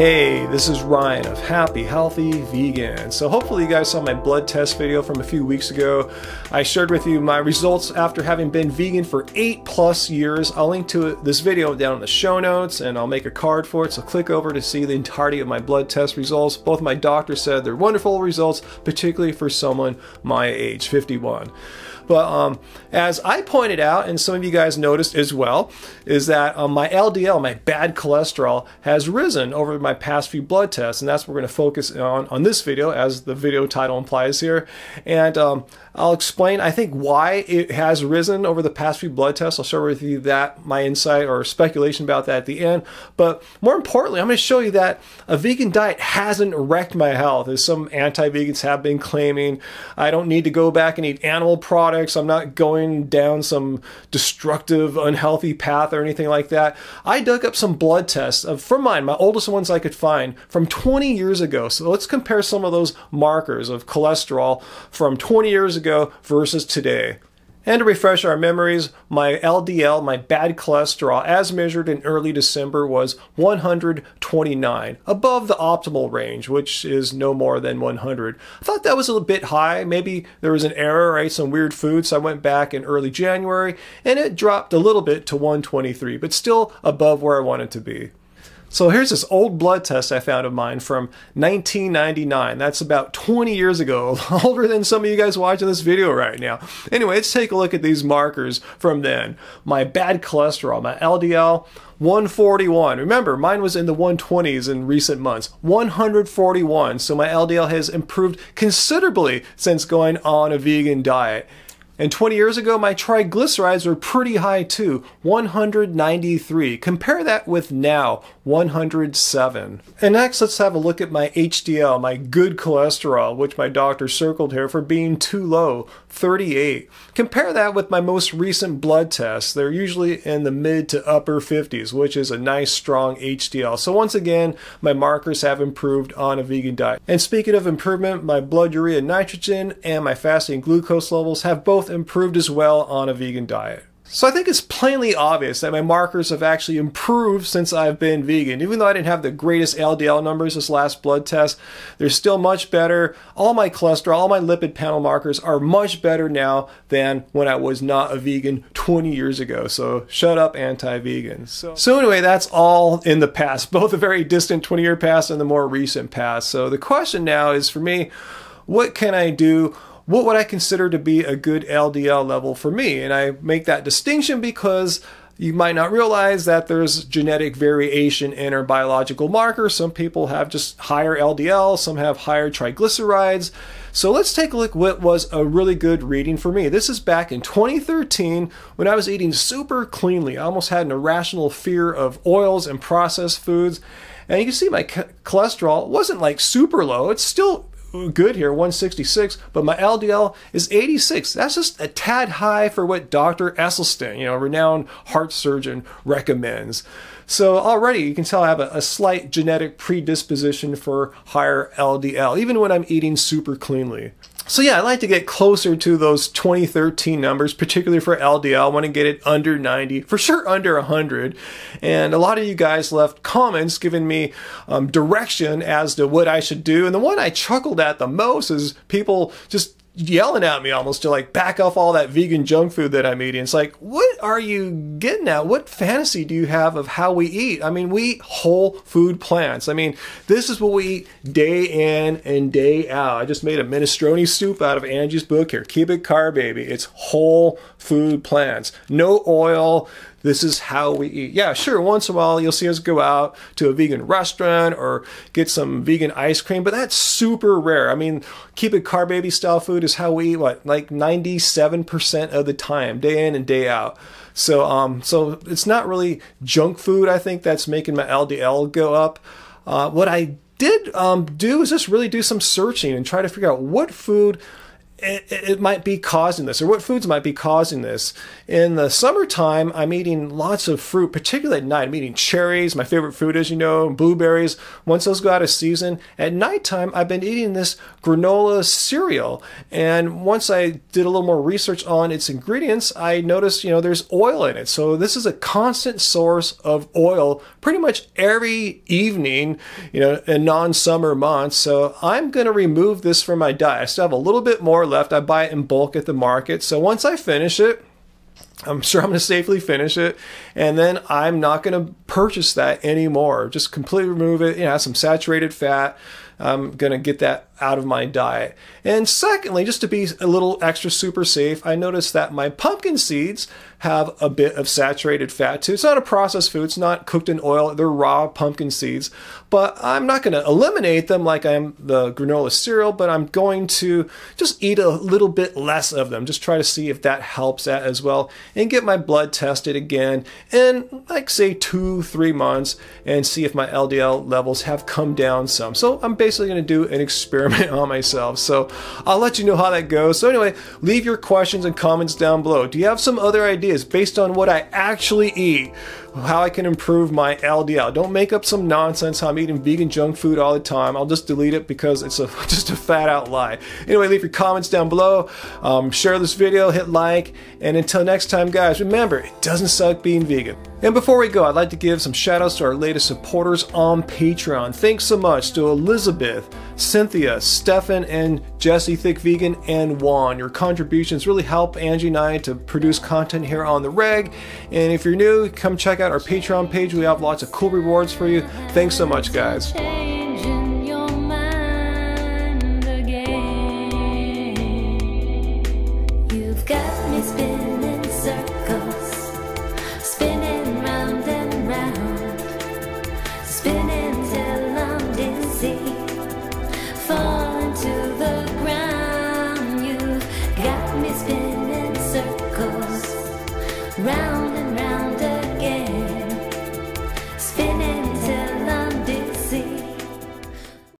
Hey, this is Ryan of Happy Healthy Vegan. So hopefully you guys saw my blood test video from a few weeks ago. I shared with you my results after having been vegan for 8+ years. I'll link to this video down in the show notes and I'll make a card for it. So click over to see the entirety of my blood test results. Both my doctors said they're wonderful results, particularly for someone my age, 51. But as I pointed out, and some of you guys noticed as well, is that my LDL, my bad cholesterol, has risen over my past few blood tests, and that's what we're going to focus on this video, as the video title implies here. And I'll explain, I think, why it has risen over the past few blood tests. I'll share with you that, my insight or speculation about that at the end. But more importantly, I'm going to show you that a vegan diet hasn't wrecked my health, as some anti-vegans have been claiming. I don't need to go back and eat animal products. I'm not going down some destructive, unhealthy path or anything like that. I dug up some blood tests from mine, my oldest ones I could find, from 20 years ago. So let's compare some of those markers of cholesterol from 20 years ago versus today. And to refresh our memories, my LDL, my bad cholesterol, as measured in early December, was 129, above the optimal range, which is no more than 100. I thought that was a little bit high. Maybe there was an error, I ate some weird food, so I went back in early January, and it dropped a little bit to 123, but still above where I wanted to be. So here's this old blood test I found of mine from 1999. That's about 20 years ago, older than some of you guys watching this video right now. Anyway, let's take a look at these markers from then. My bad cholesterol, my LDL, 141. Remember, mine was in the 120s in recent months. 141, so my LDL has improved considerably since going on a vegan diet. And 20 years ago, my triglycerides were pretty high too, 193. Compare that with now, 107. And next, let's have a look at my HDL, my good cholesterol, which my doctor circled here for being too low, 38. Compare that with my most recent blood tests. They're usually in the mid to upper 50s, which is a nice strong HDL. So once again, my markers have improved on a vegan diet. And speaking of improvement, my blood urea and nitrogen and my fasting glucose levels have both improved as well on a vegan diet. So I think it's plainly obvious that my markers have actually improved since I've been vegan. Even though I didn't have the greatest LDL numbers this last blood test, they're still much better. All my cholesterol, all my lipid panel markers are much better now than when I was not a vegan 20 years ago. So shut up, anti-vegans. So anyway, that's all in the past, both the very distant 20-year past and the more recent past. So the question now is for me, what can I do? What would I consider to be a good LDL level for me? And I make that distinction because you might not realize that there's genetic variation in our biological markers. Some people have just higher LDL, some have higher triglycerides. So let's take a look what was a really good reading for me. This is back in 2013 when I was eating super cleanly. I almost had an irrational fear of oils and processed foods. And you can see my cholesterol wasn't like super low. It's still good here, 166, but my LDL is 86. That's just a tad high for what Dr. Esselstyn, you know, renowned heart surgeon, recommends. So already you can tell I have a slight genetic predisposition for higher LDL, even when I'm eating super cleanly. So yeah, I like to get closer to those 2013 numbers, particularly for LDL. I want to get it under 90, for sure under 100. And a lot of you guys left comments giving me direction as to what I should do. And the one I chuckled at the most is people just yelling at me almost to like back off all that vegan junk food that I'm eating. It's like, what are you getting at? What fantasy do you have of how we eat? I mean, we eat whole food plants. I mean, this is what we eat day in and day out. I just made a minestrone soup out of Angie's book here. Keep It Carbed, baby. It's whole food plants. No oil. This is how we eat. Yeah, sure, once in a while you'll see us go out to a vegan restaurant or get some vegan ice cream, but that's super rare. I mean, Keep It Carbed Baby style food is how we eat, what, like 97% of the time, day in and day out. So, so it's not really junk food, I think, that's making my LDL go up. What I did do is just really do some searching and try to figure out what food it might be causing this, or what foods might be causing this. In the summertime, I'm eating lots of fruit, particularly at night. I'm eating cherries, my favorite fruit is, you know, blueberries. Once those go out of season, at nighttime, I've been eating this granola cereal. And once I did a little more research on its ingredients, I noticed, you know, there's oil in it. So this is a constant source of oil pretty much every evening, you know, in non-summer months. So I'm going to remove this from my diet. I still have a little bit more left. I buy it in bulk at the market. So once I finish it, I'm sure I'm going to safely finish it, and then I'm not going to purchase that anymore. Just completely remove it. You know, have some saturated fat. I'm going to get that out of my diet. And secondly, just to be a little extra super safe, I noticed that my pumpkin seeds have a bit of saturated fat too. It's not a processed food. It's not cooked in oil. They're raw pumpkin seeds. But I'm not going to eliminate them like I'm the granola cereal, but I'm going to just eat a little bit less of them. Just try to see if that helps that as well, and get my blood tested again in, like, say, 2-3 months, and see if my LDL levels have come down some. So I'm basically going to do an experiment on myself. So I'll let you know how that goes. So anyway, leave your questions and comments down below. Do you have some other ideas based on what I actually eat, how I can improve my LDL? Don't make up some nonsense how I'm eating vegan junk food all the time. I'll just delete it because it's just a fat out lie. Anyway, leave your comments down below. Share this video, hit like, and until next time, guys, remember, it doesn't suck being vegan. And before we go, I'd like to give some shout outs to our latest supporters on Patreon. Thanks so much to Elizabeth, Cynthia, Stefan, and Jesse, Thick Vegan, and Juan. Your contributions really help Angie and I to produce content here on the reg. And if you're new, come check out our Patreon page. We have lots of cool rewards for you. Thanks so much, guys.